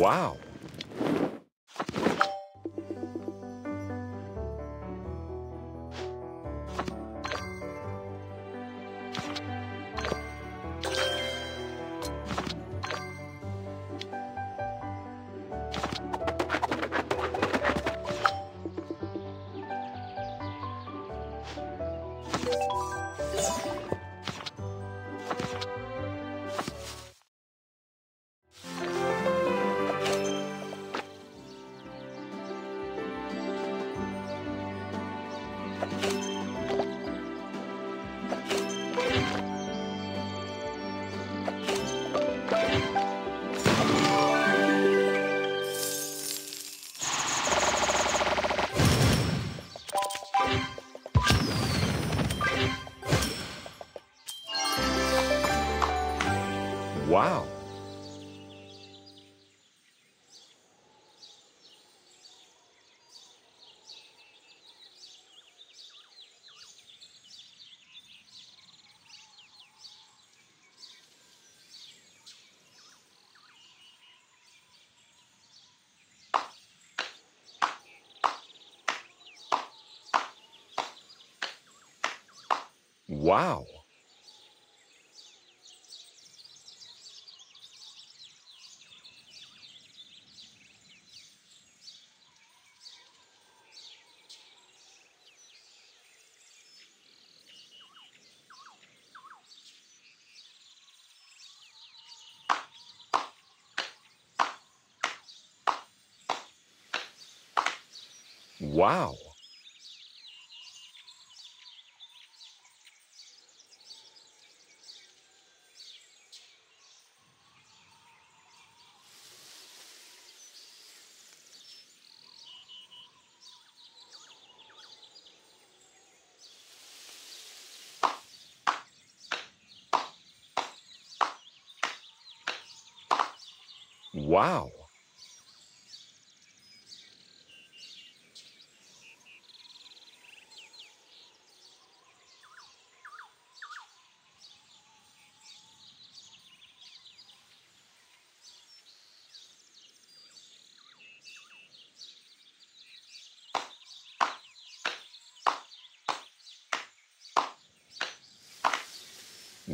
Wow. Wow. Wow. Wow.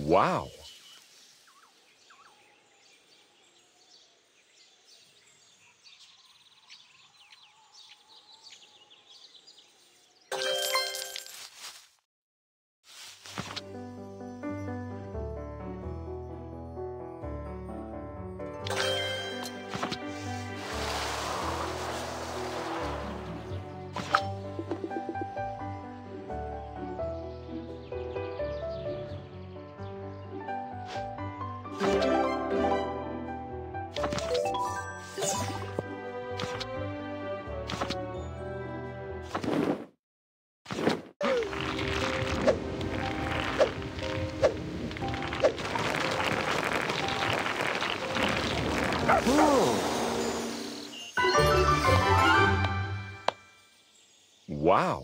Wow. Wow.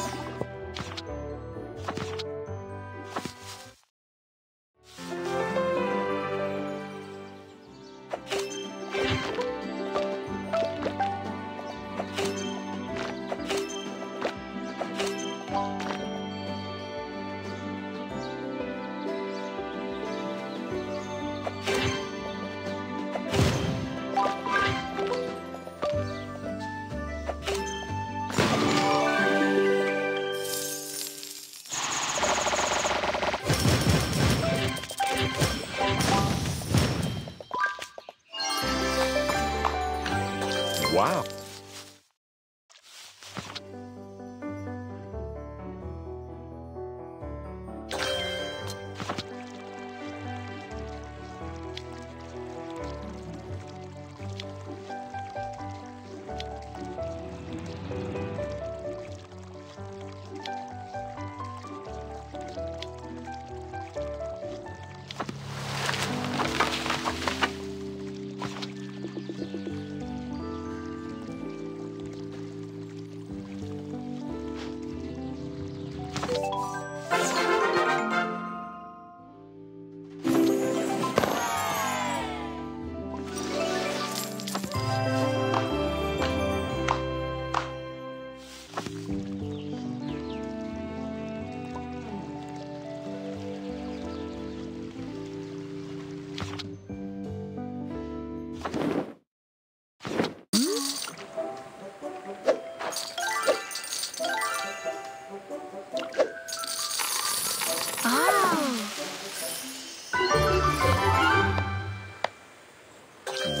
Wow.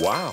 Wow! Wow! Wow!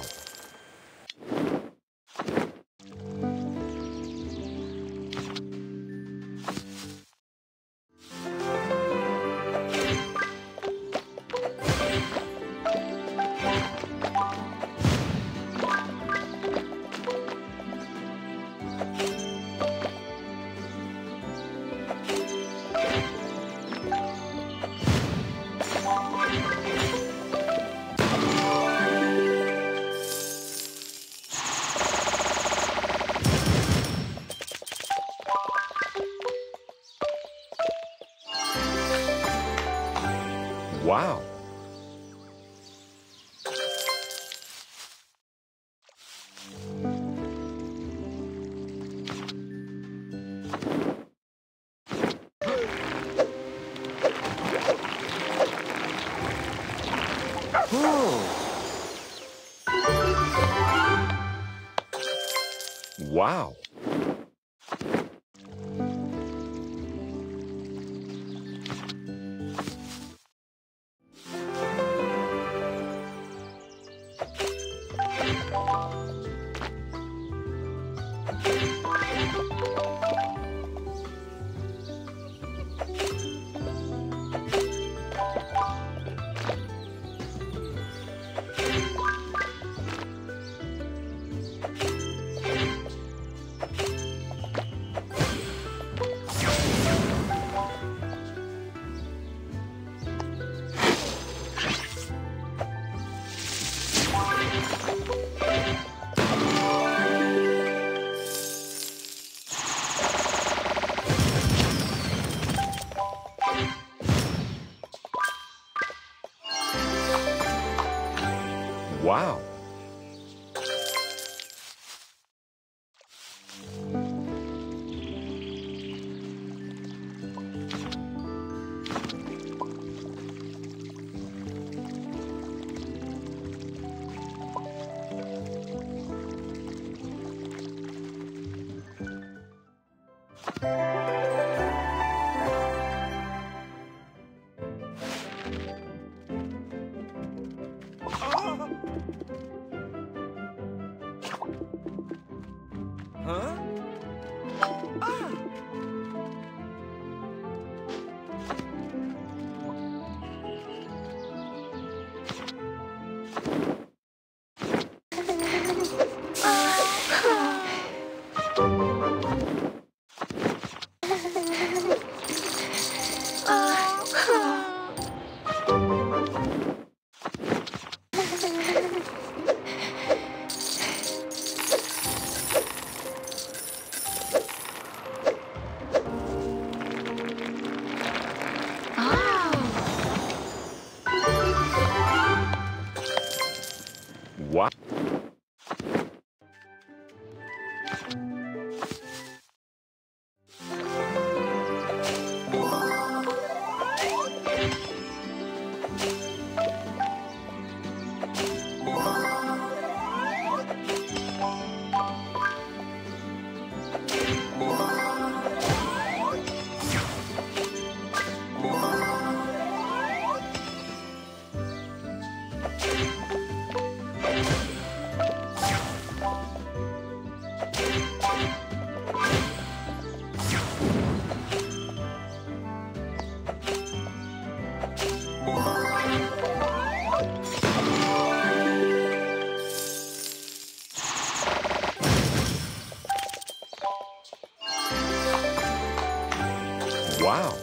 Wow!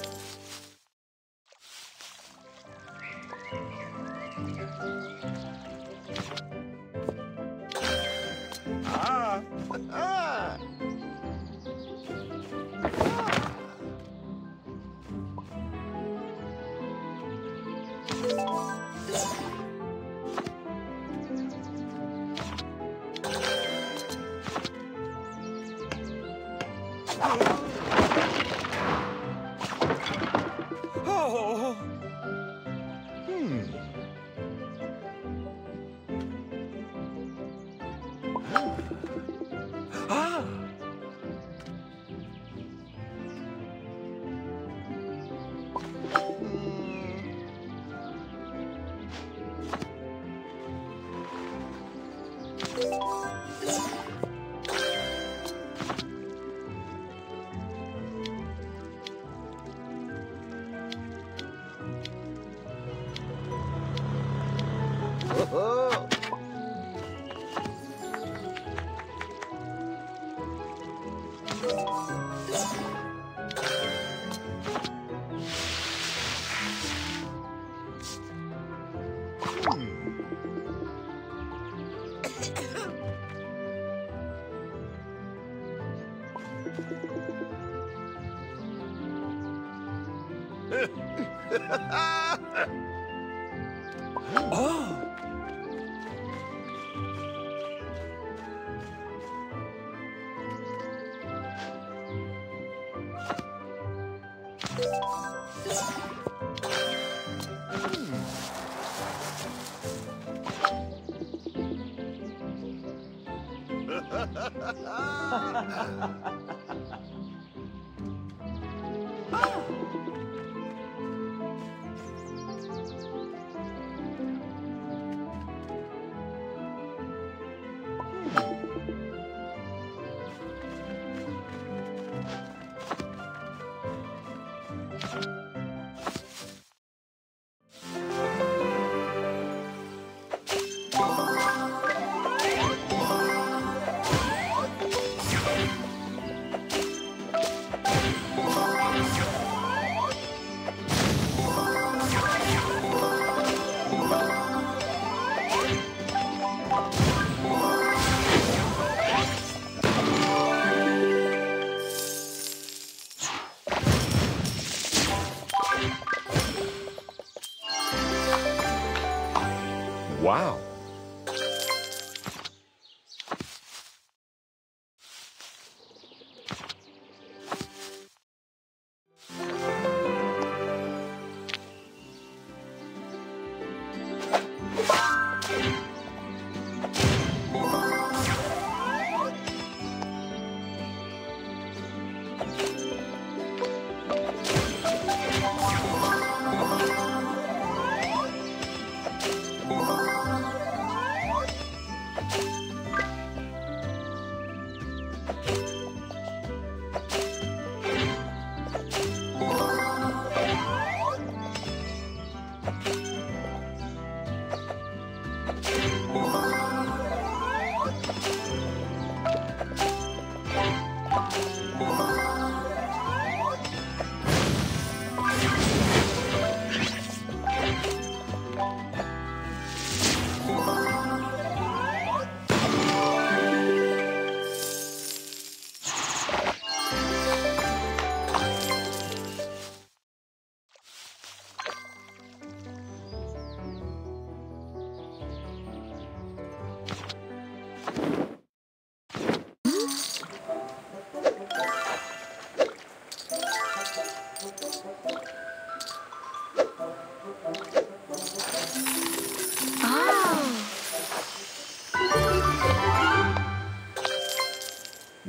Huh? Ah! What? Wow! Oh! Wow.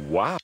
Wow.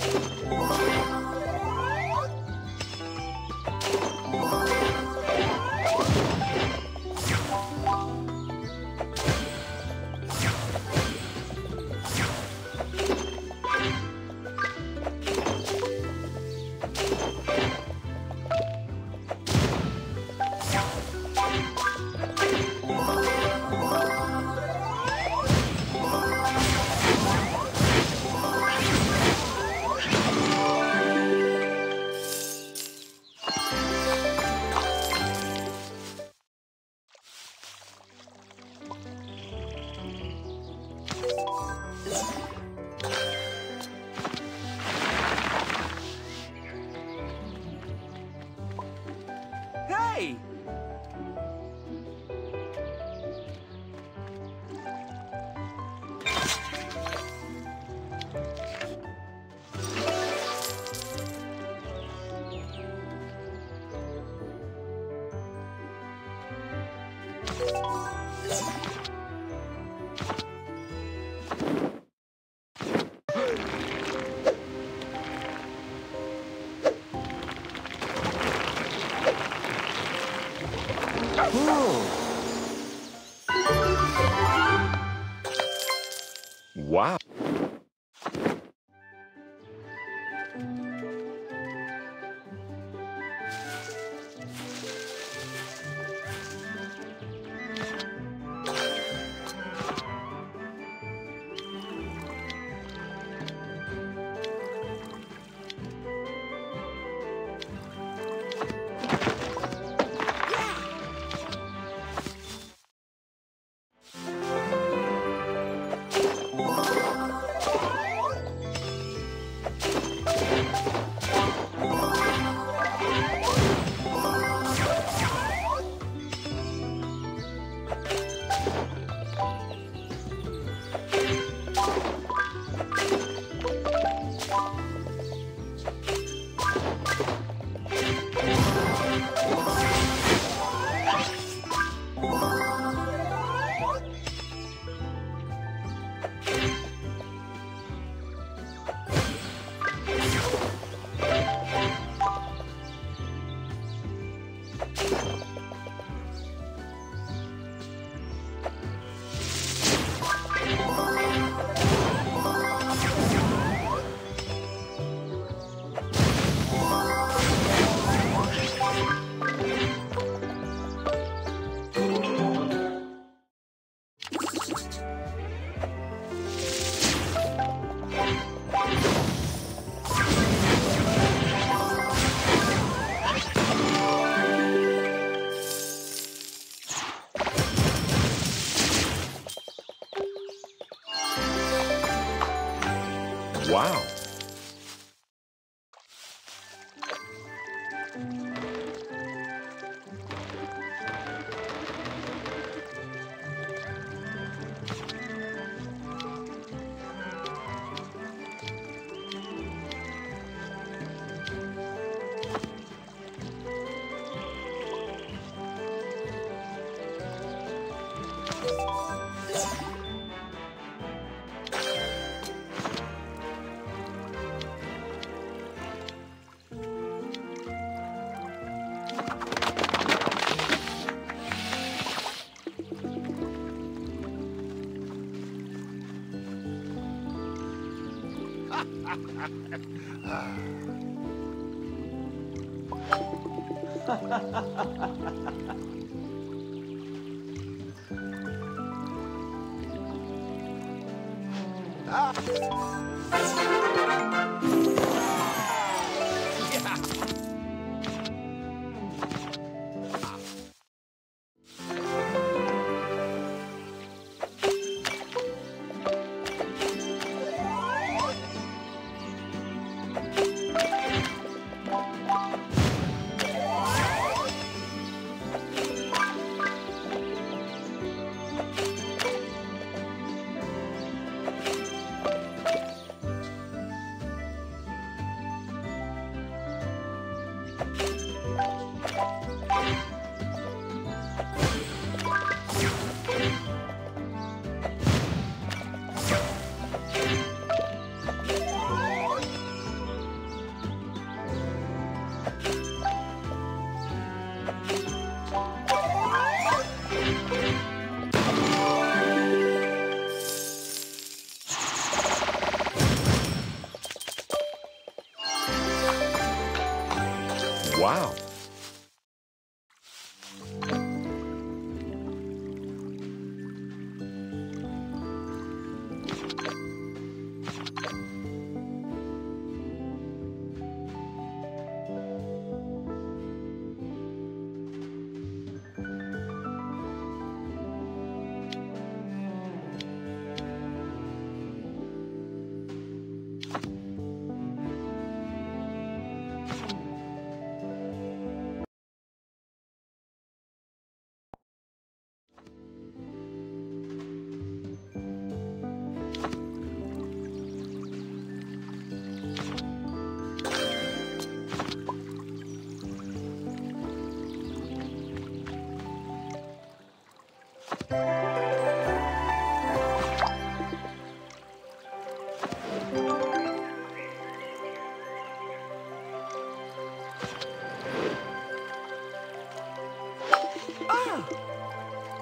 Wow. Wow. Wow. Wow. Wow.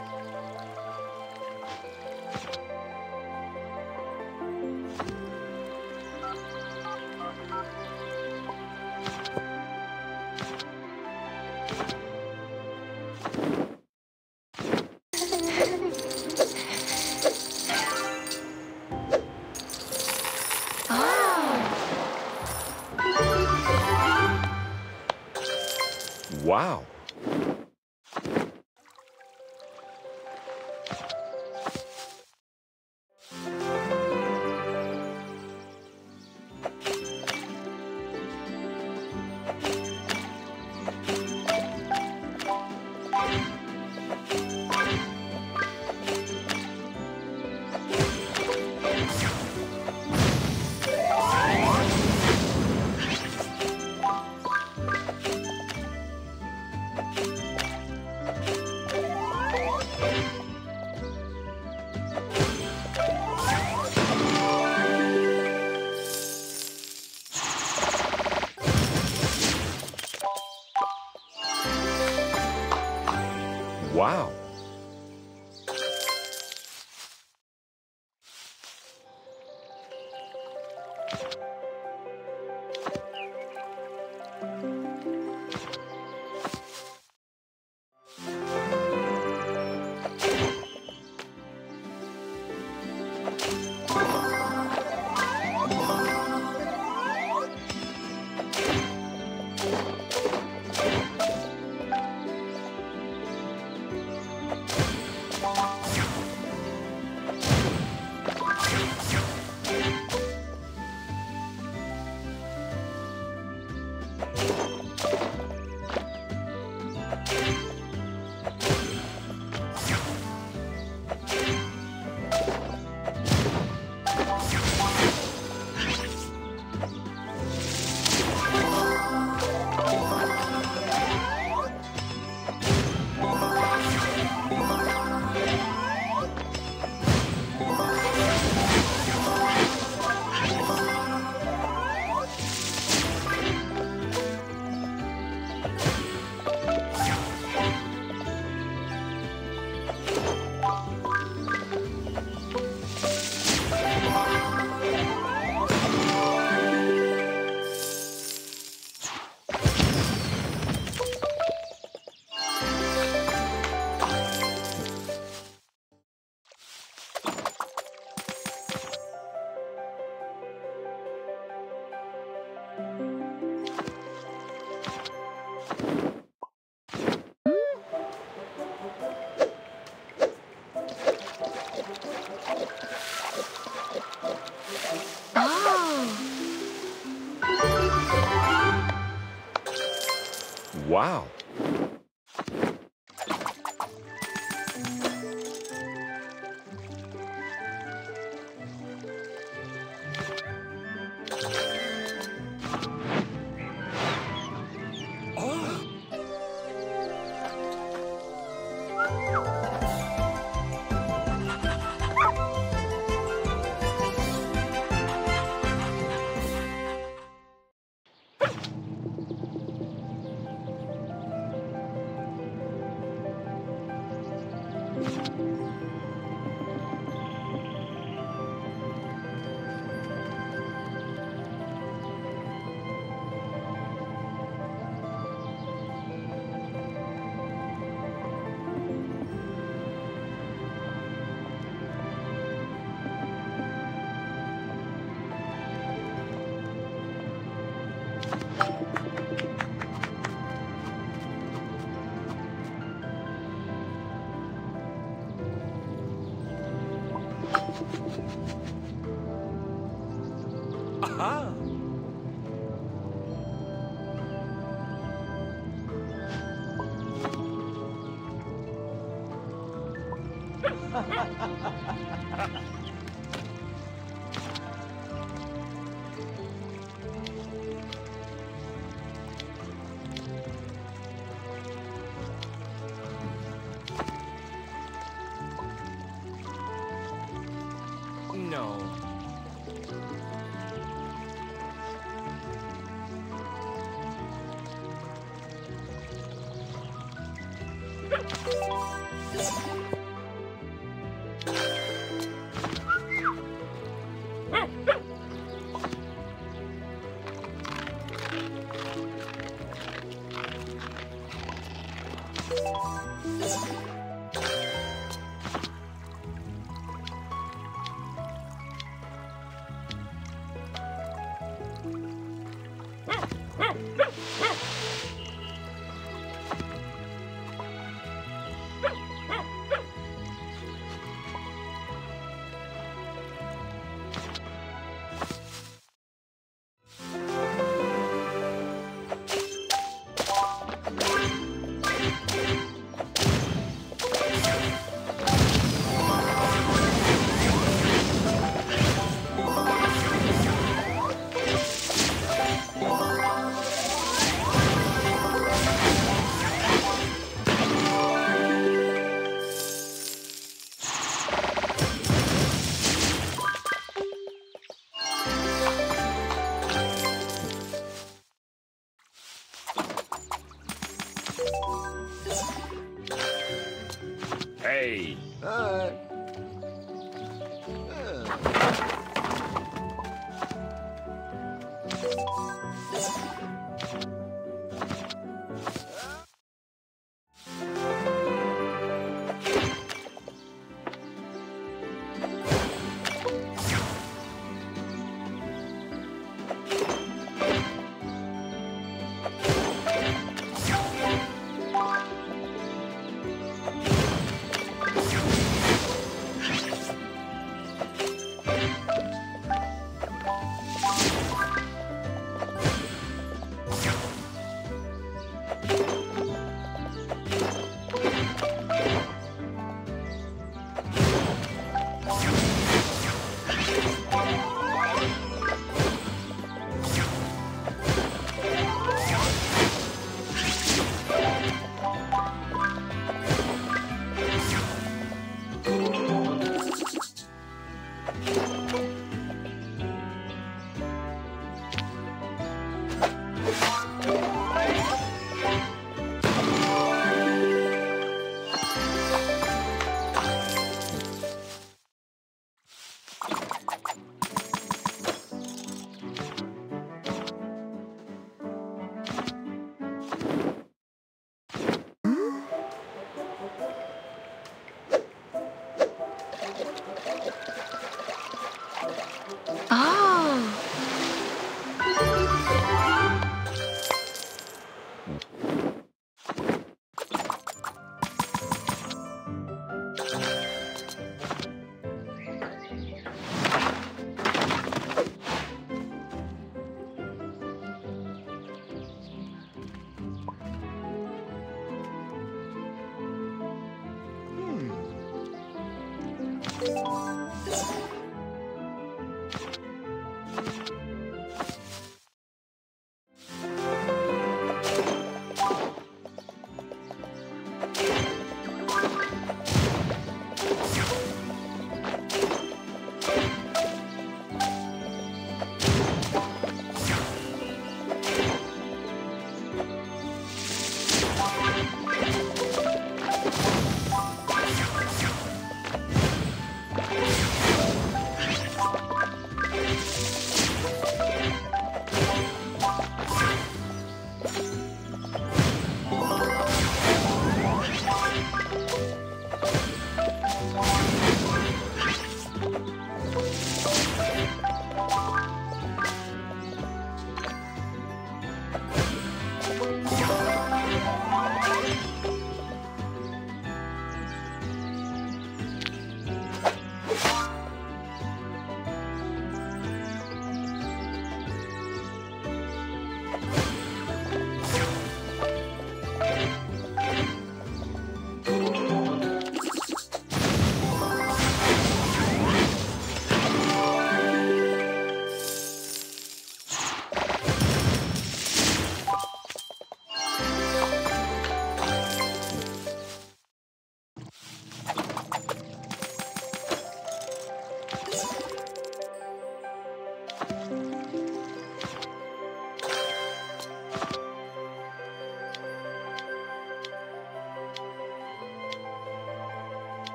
Wow.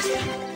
Wow. Yeah.